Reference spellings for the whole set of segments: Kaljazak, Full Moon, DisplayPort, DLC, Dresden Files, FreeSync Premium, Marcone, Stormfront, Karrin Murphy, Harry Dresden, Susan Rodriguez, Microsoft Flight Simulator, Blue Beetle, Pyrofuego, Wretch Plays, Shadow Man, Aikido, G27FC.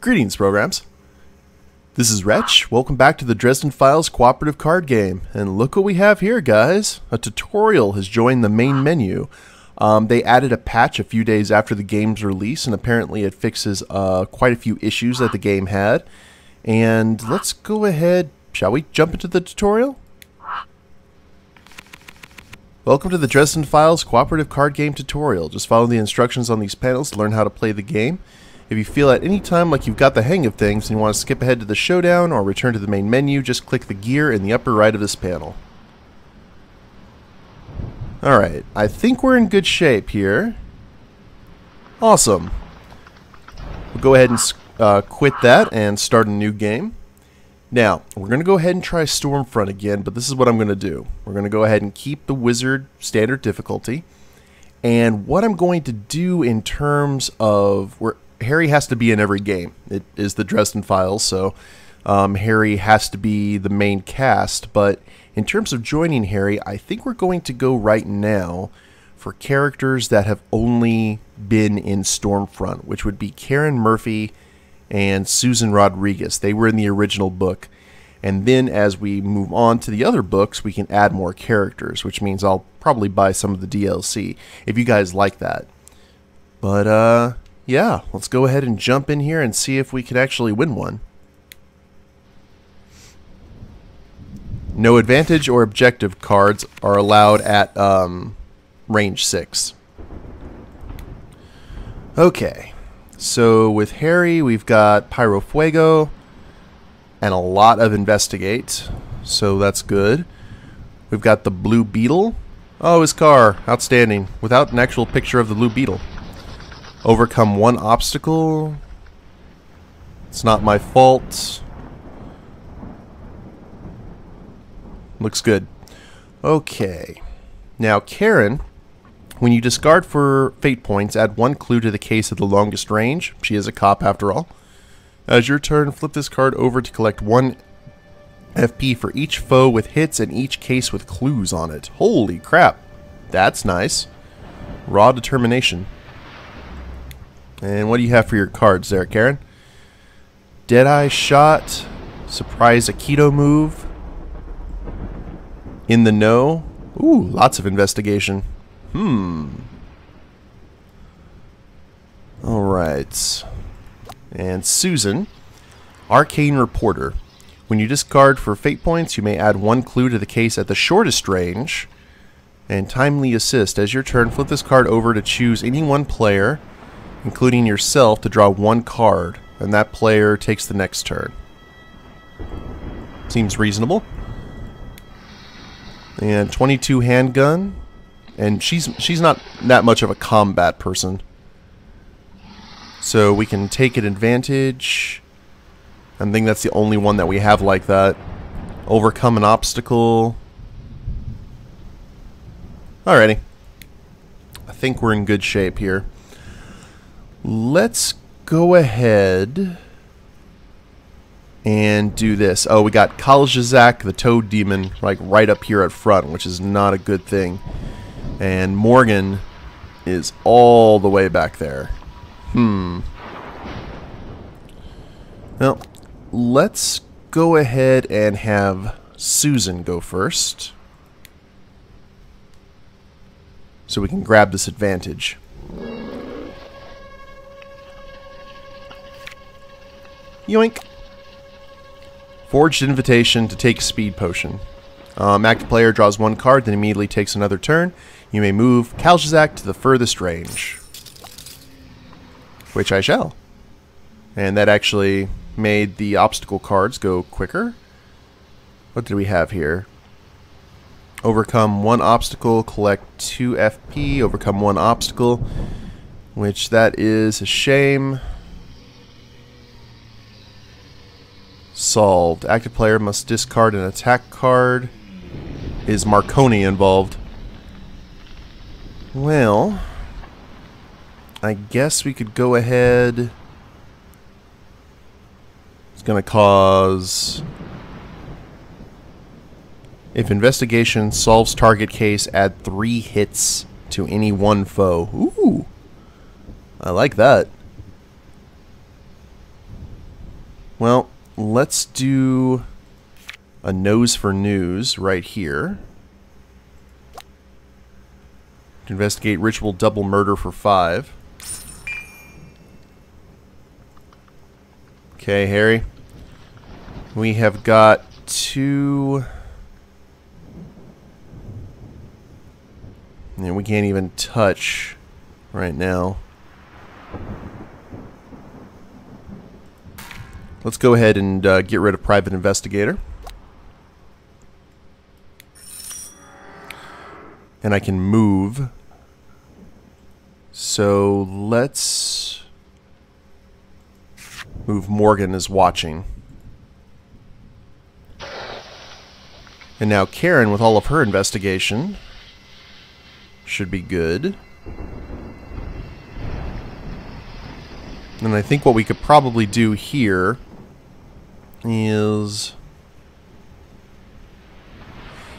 Greetings, programs. This is Wretch. Welcome back to the Dresden Files cooperative card game. And look what we have here, guys. A tutorial has joined the main menu. They added a patch a few days after the game's release, and apparently it fixes quite a few issues that the game had. And let's go ahead, shall we jump into the tutorial? Welcome to the Dresden Files cooperative card game tutorial. Just follow the instructions on these panels to learn how to play the game. If you feel at any time like you've got the hang of things and you want to skip ahead to the showdown or return to the main menu, just click the gear in the upper right of this panel. Alright, I think we're in good shape here. Awesome. We'll go ahead and quit that and start a new game. Now, we're going to go ahead and try Stormfront again, but this is what I'm going to do. We're going to go ahead and keep the Wizard standard difficulty. And what I'm going to do in terms of... Harry has to be in every game. It is the Dresden Files, so Harry has to be the main cast. But in terms of joining Harry, I think we're going to go right now for characters that have only been in Stormfront, which would be Karrin Murphy and Susan Rodriguez. They were in the original book. And then as we move on to the other books, we can add more characters, which means I'll probably buy some of the DLC if you guys like that. But, yeah, let's go ahead and jump in here and see if we can actually win one. No advantage or objective cards are allowed at range 6. Okay, so with Harry, we've got Pyrofuego and a lot of Investigate, so that's good. We've got the Blue Beetle. Oh, his car, outstanding, without an actual picture of the Blue Beetle. Overcome one obstacle. It's not my fault. Looks good. Okay. Now, Karrin, when you discard for fate points, add one clue to the case of the longest range. She is a cop, after all. As your turn, flip this card over to collect 1 FP for each foe with hits and each case with clues on it. Holy crap. That's nice. Raw determination. And what do you have for your cards there, Karrin? Deadeye Shot, Surprise Aikido Move, In the Know. Ooh, lots of investigation. Alright. And Susan, Arcane Reporter. When you discard for fate points, you may add 1 clue to the case at the shortest range. And Timely Assist. As your turn, flip this card over to choose any one player, including yourself, to draw 1 card, and that player takes the next turn. Seems reasonable. And 22 handgun, and she's not that much of a combat person, so we can take an advantage. I think that's the only one that we have like that. Overcome an obstacle. Alrighty, I think we're in good shape here. Let's go ahead and do this. Oh, we got Kaljazak, the Toad Demon, like right up here at front, which is not a good thing. And Morgan is all the way back there. Well, let's go ahead and have Susan go first, so we can grab this advantage. Yoink! Forged Invitation to take Speed Potion. Active player draws 1 card, then immediately takes another turn. You may move Kaljazak to the furthest range. Which I shall. And that actually made the obstacle cards go quicker. What did we have here? Overcome 1 obstacle, collect 2 FP, overcome 1 obstacle. Which that is a shame. Solved. Active player must discard an attack card. Is Marcone involved? Well, I guess we could go ahead. It's going to cause... If investigation solves target case, add 3 hits to any one foe. Ooh! I like that. Well, let's do a nose for news right here. To investigate ritual double murder for 5. Okay, Harry. We have got 2... And we can't even touch right now. Let's go ahead and get rid of private investigator. And I can move. So let's move. Morgan is watching. And now Karrin, with all of her investigation, should be good. And I think what we could probably do here is...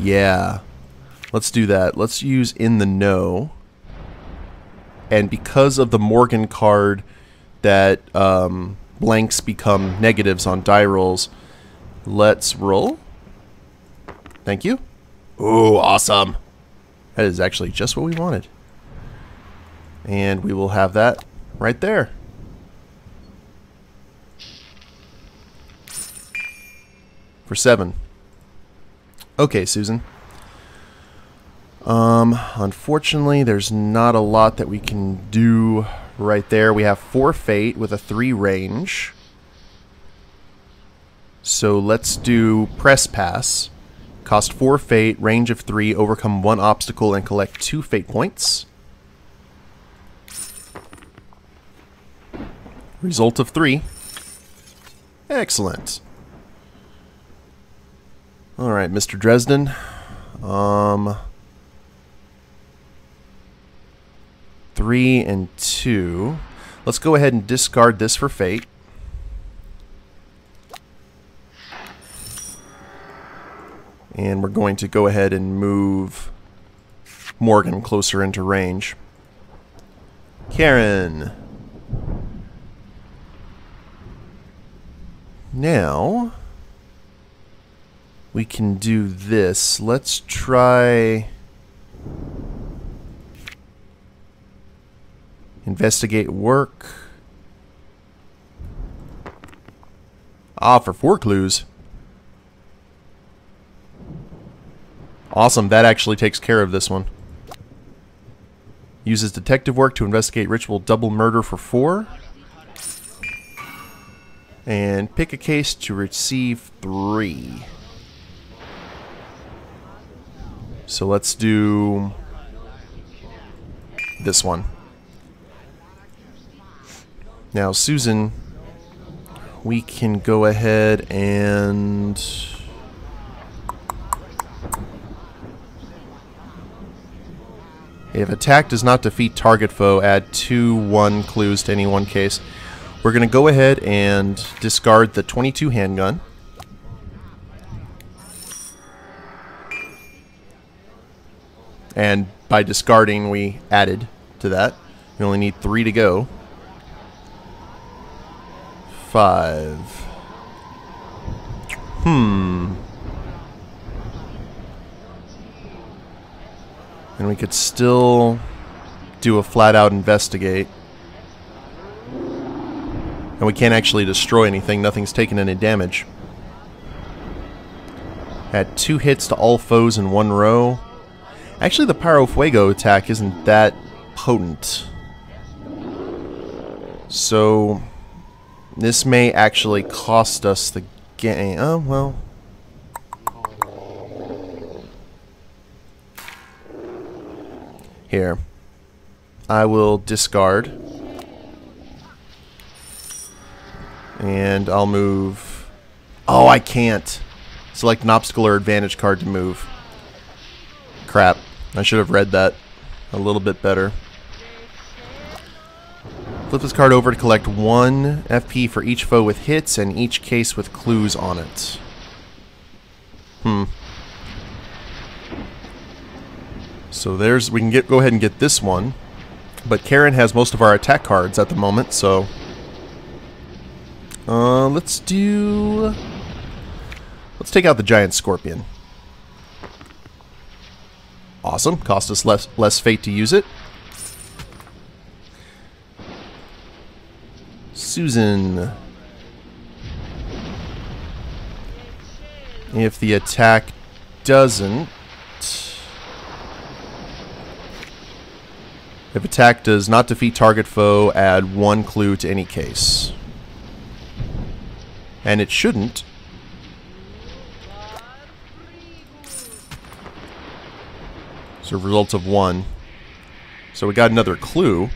yeah. Let's do that. Let's use In the Know. And because of the Morgan card that blanks become negatives on die rolls, let's roll. Thank you. Ooh, awesome. That is actually just what we wanted. And we will have that right there. For 7. Okay, Susan. Unfortunately, there's not a lot that we can do right there. We have 4 fate with a 3 range. So let's do press pass. Cost 4 fate, range of 3, overcome 1 obstacle, and collect 2 fate points. Result of 3. Excellent. Alright, Mr. Dresden. 3 and 2. Let's go ahead and discard this for fate. And we're going to go ahead and move Morgan closer into range. Karrin. Now, we can do this. Let's try... investigate work. Ah, for 4 clues. Awesome, that actually takes care of this one. Uses detective work to investigate ritual double murder for 4. And pick a case to receive 3. So let's do this one. Now, Susan, we can go ahead and... if attack does not defeat target foe, add 2 1 clues to any one case. We're going to go ahead and discard the 22 handgun. And by discarding, we added to that. We only need 3 to go. 5. And we could still do a flat-out investigate. And we can't actually destroy anything. Nothing's taken any damage. Add 2 hits to all foes in 1 row. Actually, the Pyrofuego attack isn't that potent. So, this may actually cost us the game. Oh, well... here, I will discard, and I'll move. Oh, I can't. Select an obstacle or advantage card to move. Crap. I should have read that a little bit better. Flip this card over to collect 1 FP for each foe with hits and each case with clues on it. So there's, we can get, go ahead and get this one, but Karrin has most of our attack cards at the moment, so Let's take out the giant scorpion. Awesome. Cost us less fate to use it. Susan. If the attack doesn't... If attack does not defeat target foe, add one clue to any case. And it shouldn't. So results of 1. So we got another clue.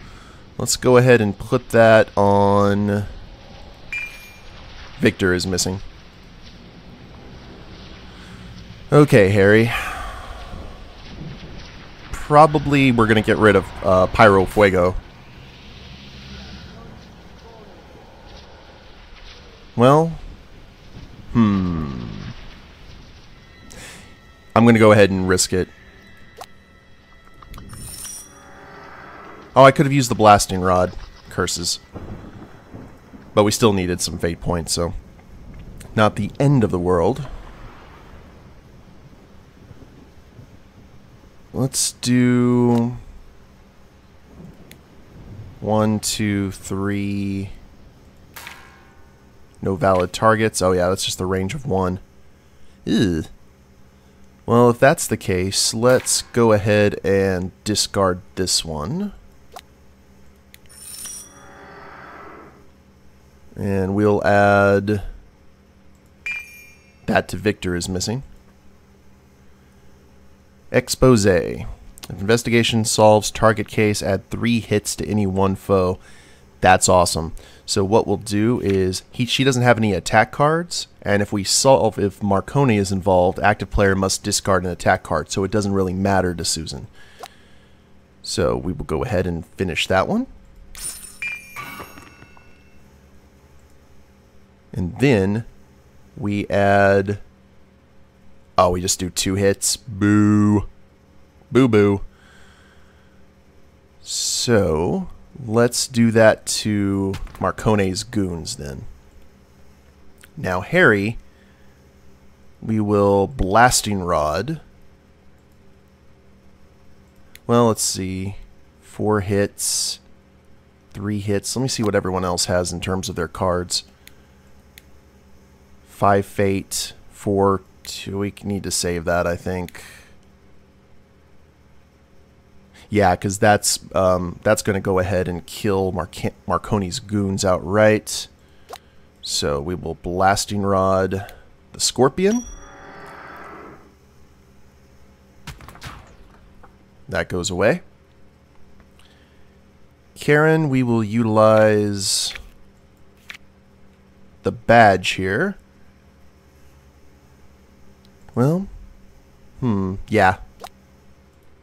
Let's go ahead and put that on... Victor is missing. Okay, Harry. Probably we're going to get rid of Pyrofuego. Well, I'm going to go ahead and risk it. Oh, I could have used the blasting rod. Curses. But we still needed some fate points, so... Not the end of the world. Let's do... 1, 2, 3... No valid targets. Oh yeah, that's just the range of 1. Ew. Well, if that's the case, let's go ahead and discard this one. And we'll add that to Victor is missing. Expose. If investigation solves target case, add 3 hits to any one foe. That's awesome. So what we'll do is she doesn't have any attack cards, and if Marcone is involved, active player must discard an attack card, so it doesn't really matter to Susan. So we will go ahead and finish that one. And then we add... Oh, we just do 2 hits. Boo. Boo-boo. So, let's do that to Marcone's goons then. Now, Harry, we will Blasting Rod. Well, let's see. 4 hits. 3 hits. Let me see what everyone else has in terms of their cards. 5 fate, 4, 2, we need to save that, I think. Yeah, because that's going to go ahead and kill Marcone's goons outright. So we will Blasting Rod the Scorpion. That goes away. Karrin, we will utilize the badge here. Well, yeah.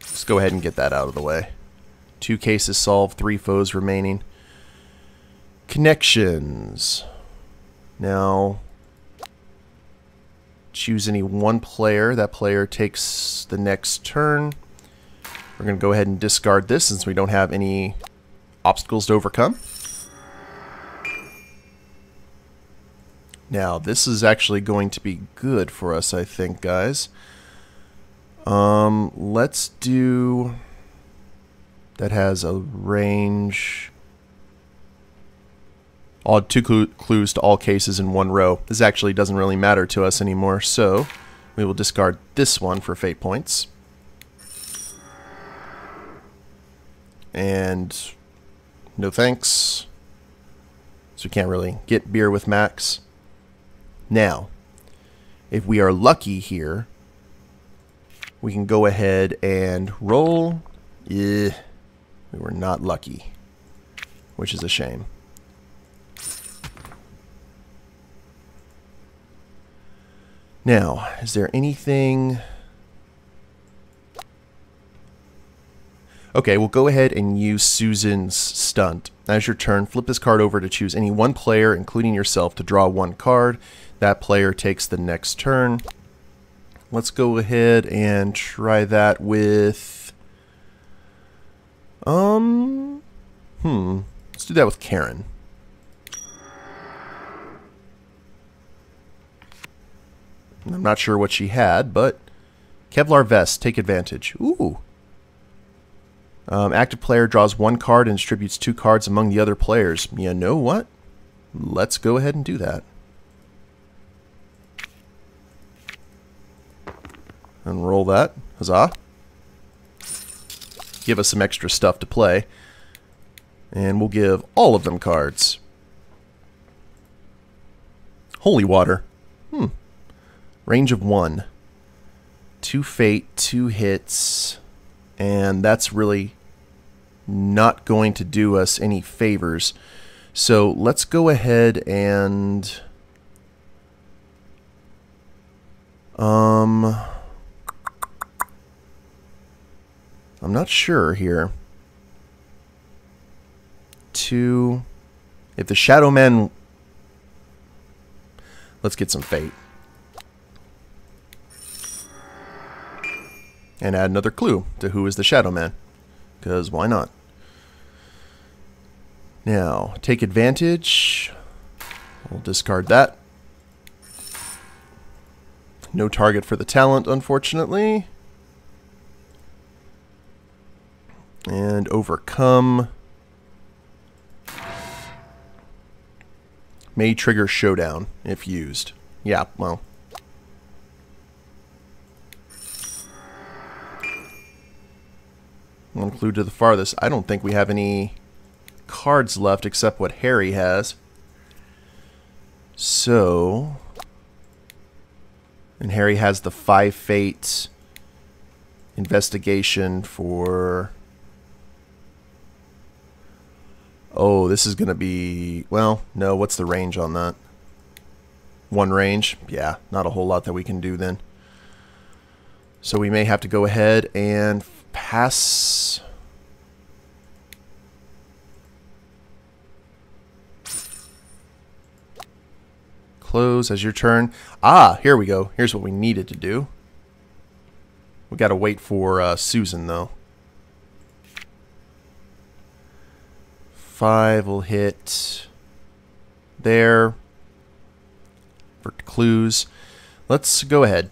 Let's go ahead and get that out of the way. 2 cases solved, 3 foes remaining. Connections. Now, choose any one player. That player takes the next turn. We're going to go ahead and discard this since we don't have any obstacles to overcome. Now, this is actually going to be good for us, I think, guys. Let's do... That has a range... Odd 2 clues to all cases in one row. This actually doesn't really matter to us anymore, so we will discard this one for fate points. And no thanks. So we can't really get beer with Max. Now, if we are lucky here, we can go ahead and roll. We were not lucky, which is a shame. Now, is there anything... Okay, we'll go ahead and use Susan's stunt. As your turn, flip this card over to choose any one player, including yourself, to draw 1 card. That player takes the next turn. Let's go ahead and try that with... Let's do that with Karrin. I'm not sure what she had, but... Kevlar vest. Take advantage. Ooh. Active player draws one card and distributes two cards among the other players. You know what? Let's go ahead and do that. Unroll that. Huzzah. Give us some extra stuff to play. And we'll give all of them cards. Holy water. Hmm. Range of 1. 2 fate, 2 hits. And that's really not going to do us any favors. So let's go ahead and... I'm not sure here. 2... If the Shadow Man... Let's get some fate. And add another clue to who is the Shadow Man. Because why not? Now, take advantage. We'll discard that. No target for the talent, unfortunately. And overcome. May trigger showdown if used. Yeah, well. One clue to the farthest. I don't think we have any cards left except what Harry has. So... And Harry has the 5 fates investigation for... Oh, this is going to be... Well, no, what's the range on that? 1 range? Yeah, not a whole lot that we can do then. So we may have to go ahead and pass... Close as your turn. Ah, here we go. Here's what we needed to do. We got to wait for Susan, though. 5 will hit there for clues. Let's go ahead.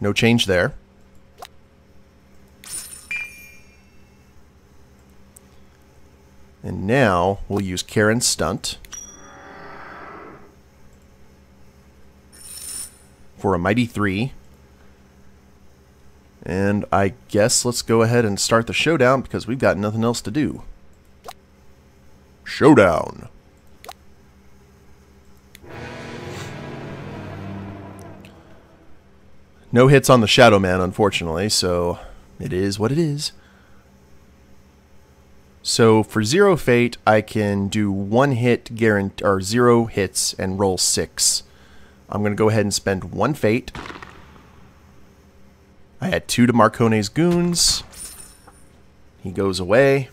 No change there. And now we'll use Karrin's stunt for a mighty 3. And I guess let's go ahead and start the showdown because we've got nothing else to do. Showdown. No hits on the Shadow Man, unfortunately, so it is what it is. So for 0 fate, I can do 1 hit guarantee, or 0 hits and roll 6. I'm going to go ahead and spend 1 fate. I add 2 to Marcone's goons. He goes away.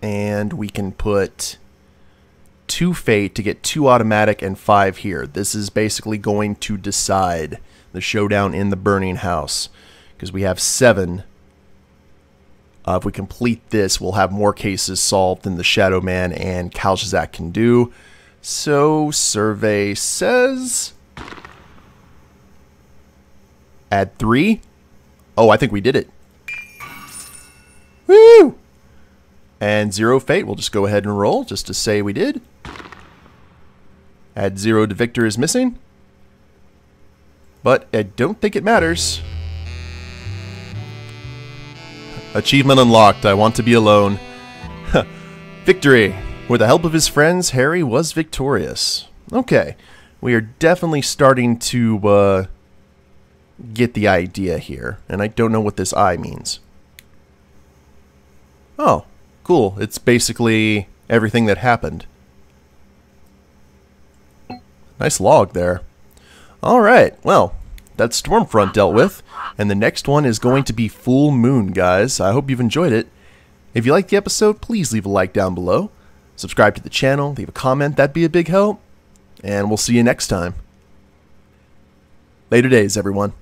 And we can put 2 fate to get 2 automatic and 5 here. This is basically going to decide the showdown in the burning house. Because we have 7. If we complete this, we'll have more cases solved than the Shadow Man and Kaljazak can do. So, survey says... Add 3. Oh, I think we did it. Woo! And 0 fate, we'll just go ahead and roll, just to say we did. Add 0 to victor is missing. But I don't think it matters. Achievement unlocked, I want to be alone. Victory! With the help of his friends, Harry was victorious. Okay, we are definitely starting to get the idea here. And I don't know what this I means. Oh. Cool. It's basically everything that happened. Nice log there. Alright, well, that's Stormfront dealt with, and the next one is going to be Full Moon, guys. I hope you've enjoyed it. If you liked the episode, please leave a like down below. Subscribe to the channel, leave a comment, that'd be a big help. And we'll see you next time. Later days, everyone.